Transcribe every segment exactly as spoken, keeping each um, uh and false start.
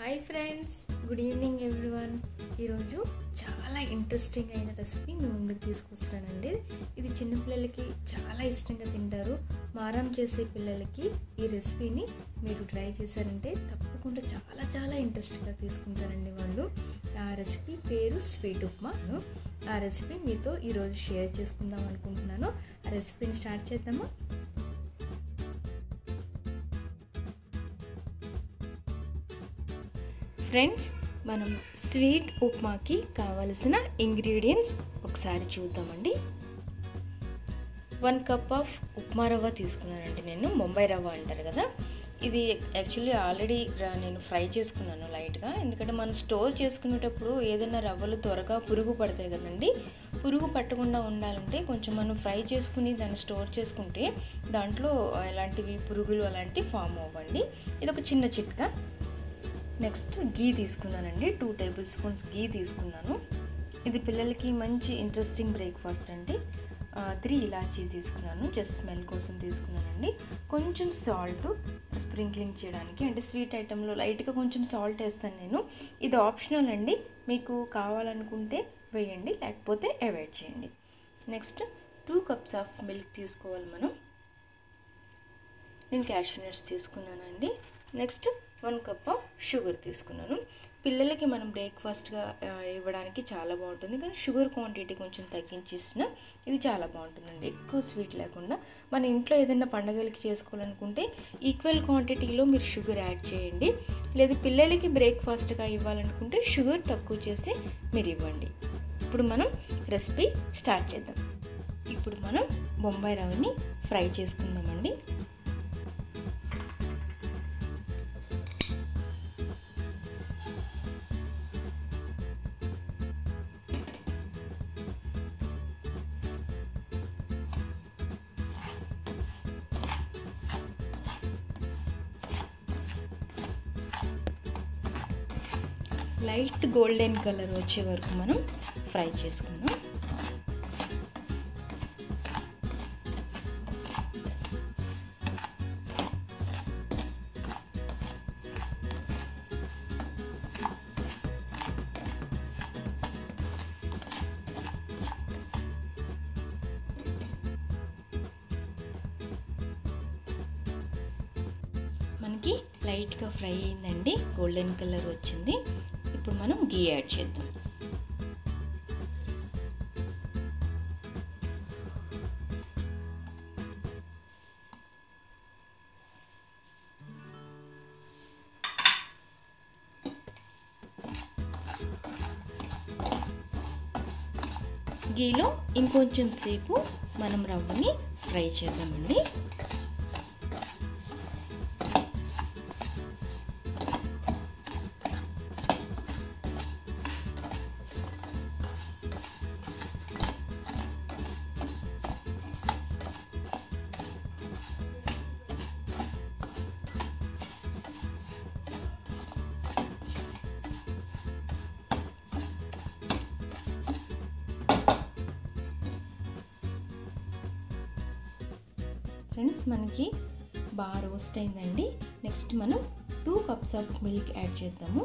Hi friends, good evening everyone. ఈరోజు చాలా interesting అయిన రెసిపీ మీ ముందుకు తీసుకొస్తున్నానండి. ఇది చిన్నపిల్లలకి చాలా ఇష్టంగా తింటారు. మారం చేసే పిల్లలకి ఈ రెసిపీని మీరు ట్రై చేశారంటే తప్పకుండా చాలా చాలా ఇంట్రెస్ట్గా తీసుకుంటారండి వాళ్ళు. ఆ రెసిపీ పేరు స్వీట్ ఉప్మా. ఆ రెసిపీ మీతో ఈరోజు షేర్ చేసుకుందాం అనుకుంటున్నాను. ఆ రెసిపీని స్టార్ట్ చేద్దామా? ఫ్రెండ్స్, మనం స్వీట్ ఉప్మాకి కావలసిన ఇంగ్రీడియంట్స్ ఒకసారి చూద్దామండి. వన్ కప్ ఆఫ్ ఉప్మా రవ్వ తీసుకున్నానండి. నేను బొంబాయి రవ్వ అంటారు కదా, ఇది యాక్చువల్లీ ఆల్రెడీ నేను ఫ్రై చేసుకున్నాను లైట్గా. ఎందుకంటే మనం స్టోర్ చేసుకునేటప్పుడు ఏదైనా రవ్వలు త్వరగా పురుగు పడతాయి కదండి. పురుగు పట్టకుండా ఉండాలంటే కొంచెం మనం ఫ్రై చేసుకుని దాన్ని స్టోర్ చేసుకుంటే దాంట్లో ఎలాంటివి పురుగులు అలాంటివి ఫామ్ అవ్వండి. ఇది ఒక చిన్న చిట్కా. నెక్స్ట్ గీ తీసుకున్నానండి. టూ టేబుల్ స్పూన్స్ గీ తీసుకున్నాను. ఇది పిల్లలకి మంచి ఇంట్రెస్టింగ్ బ్రేక్ఫాస్ట్ అండి. త్రీ ఇలాచీ తీసుకున్నాను, జస్ట్ స్మెల్ కోసం తీసుకున్నానండి. కొంచెం సాల్ట్ స్ప్రింక్లింగ్ చేయడానికి, అంటే స్వీట్ ఐటెంలో లైట్గా కొంచెం సాల్ట్ వేస్తాను నేను. ఇది ఆప్షనల్ అండి, మీకు కావాలనుకుంటే వేయండి, లేకపోతే అవాయిడ్ చేయండి. Next two cups of milk తీసుకోవాలి మనం. నేను క్యాష్యూ నట్స్ తీసుకున్నానండి. Next one cup of sugar తీసుకున్నాను. పిల్లలకి మనం బ్రేక్ఫాస్ట్గా ఇవ్వడానికి చాలా బాగుంటుంది, కానీ షుగర్ క్వాంటిటీ కొంచెం తగ్గించేసిన ఇది చాలా బాగుంటుందండి. ఎక్కువ స్వీట్ లేకుండా మన ఇంట్లో ఏదైనా పండగలకి చేసుకోవాలనుకుంటే ఈక్వల్ క్వాంటిటీలో మీరు షుగర్ యాడ్ చేయండి. లేదా పిల్లలకి బ్రేక్ఫాస్ట్గా ఇవ్వాలనుకుంటే షుగర్ తక్కువ చేసి మీరు ఇవ్వండి. ఇప్పుడు మనం రెసిపీ స్టార్ట్ చేద్దాం. ఇప్పుడు మనం బొంబాయి రవ్వని ఫ్రై చేసుకుందామండి. లైట్ గోల్డెన్ కలర్ వచ్చే వరకు మనం ఫ్రై చేసుకుందాం. మనకి లైట్గా ఫ్రై అయిందండి, గోల్డెన్ కలర్ వచ్చింది. ఇప్పుడు మనం గీ యాడ్ చేద్దాం. గీలో ఇంకొంచెం సేపు మనం రవ్వని ఫ్రై చేద్దామండి. ఫ్రెండ్స్, మనకి బాగా రోస్ట్ అయిందండి. నెక్స్ట్ మనం two cups of milk add చేద్దాము.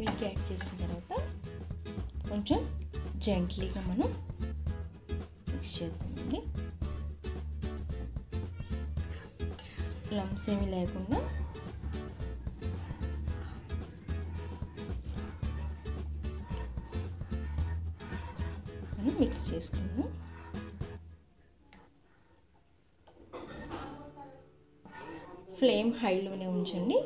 మిల్క్ యాడ్ చేసిన తర్వాత కొంచెం జెంట్లీగా మనం మిక్స్ చేద్దామండి. లంప్స్ ఏమీ లేకుండా మిక్స్ చేసుకున్నాము. ఫ్లేమ్ హైలోనే ఉంచండి.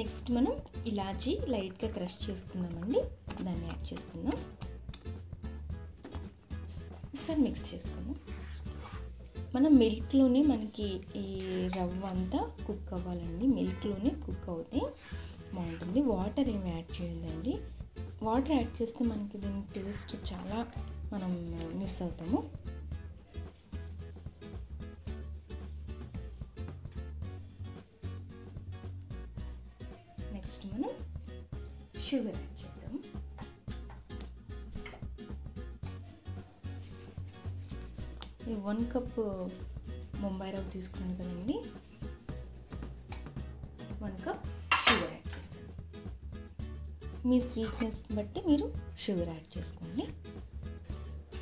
నెక్స్ట్ మనం ఇలాచీ లైట్గా క్రష్ చేసుకున్నామండి, దాన్ని యాడ్ చేసుకుందాం. ఒకసారి మిక్స్ చేసుకుందాం. మనం మిల్క్లోనే మనకి ఈ రవ్వ అంతా కుక్ అవ్వాలండి. మిల్క్లోనే కుక్ అవుతే బాగుంటుంది. వాటర్ ఏమి యాడ్ చేయదండి. వాటర్ యాడ్ చేస్తే మనకి దీని టేస్ట్ చాలా మనం మిస్ అవుతాము. నెక్స్ట్ మనం sugar చేద్దాం. ఈ వన్ కప్ బొంబాయి రవ్వ తీసుకున్నాను కదండి, వన్ కప్ షుగర్ యాడ్ చేస్తాను. మీ స్వీట్నెస్ బట్టి మీరు షుగర్ యాడ్ చేసుకోండి.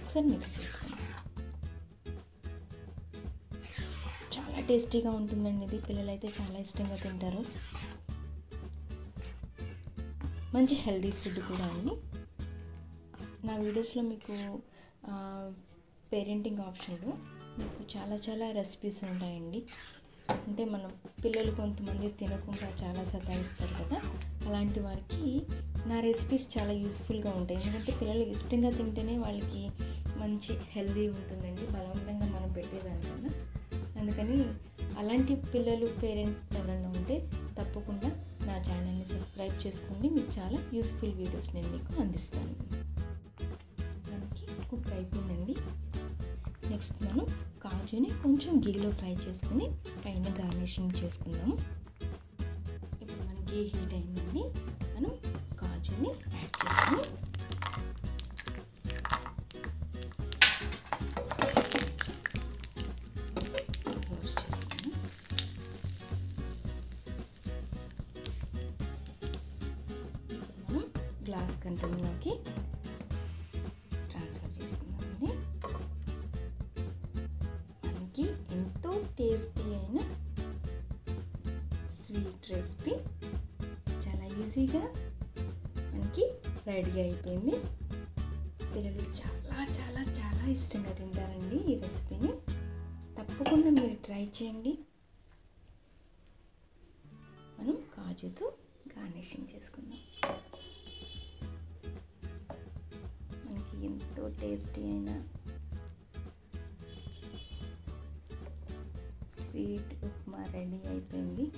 ఒకసారి మిక్స్ చేసుకోండి. చాలా టేస్టీగా ఉంటుందండి ఇది, పిల్లలైతే చాలా ఇష్టంగా తింటారు. మంచి హెల్దీ ఫుడ్ కూడా అండి. నా వీడియోస్లో మీకు పేరెంటింగ్ ఆప్షన్లో మీకు చాలా చాలా రెసిపీస్ ఉంటాయండి. అంటే మనం పిల్లలు కొంతమంది తినకుండా చాలా సతాయిస్తారు కదా, అలాంటి వారికి నా రెసిపీస్ చాలా యూస్ఫుల్గా ఉంటాయి. ఎందుకంటే పిల్లలు ఇష్టంగా తింటేనే వాళ్ళకి మంచి హెల్దీ ఉంటుందండి, బలవంతంగా మనం పెట్టేదానికన్నా. అందుకని అలాంటి పిల్లలు పేరెంట్ ఎవరైనా ఉంటే తప్పకుండా నా ఛానల్ని సబ్స్క్రైబ్ చేసుకోండి. మీకు చాలా యూస్ఫుల్ వీడియోస్ నేను మీకు అందిస్తాను. మనకి కుక్ అయిపోయిందండి. నెక్స్ట్ మనం కాజుని కొంచెం గీలో ఫ్రై చేసుకుని పైన గార్నిషింగ్ చేసుకుందాము. ఇప్పుడు మనకి హీట్ అయిందండి, మనం కాజుని యాడ్ చేస్తాము. గ్లాస్ కంటైనర్లోకి ట్రాన్స్ఫర్ చేసుకున్నామండి. మనకి ఎంతో టేస్టీ అయిన స్వీట్ రెసిపీ చాలా ఈజీగా మనకి రెడీ అయిపోయింది. పిల్లలు చాలా చాలా చాలా ఇష్టంగా తింటారండి ఈ రెసిపీని. తప్పకుండా మీరు ట్రై చేయండి. మనం కాజుతో గార్నిషింగ్ చేసుకుందాం. ఎంతో టేస్టీ అయిన స్వీట్ ఉప్మా రెడీ అయిపోయింది.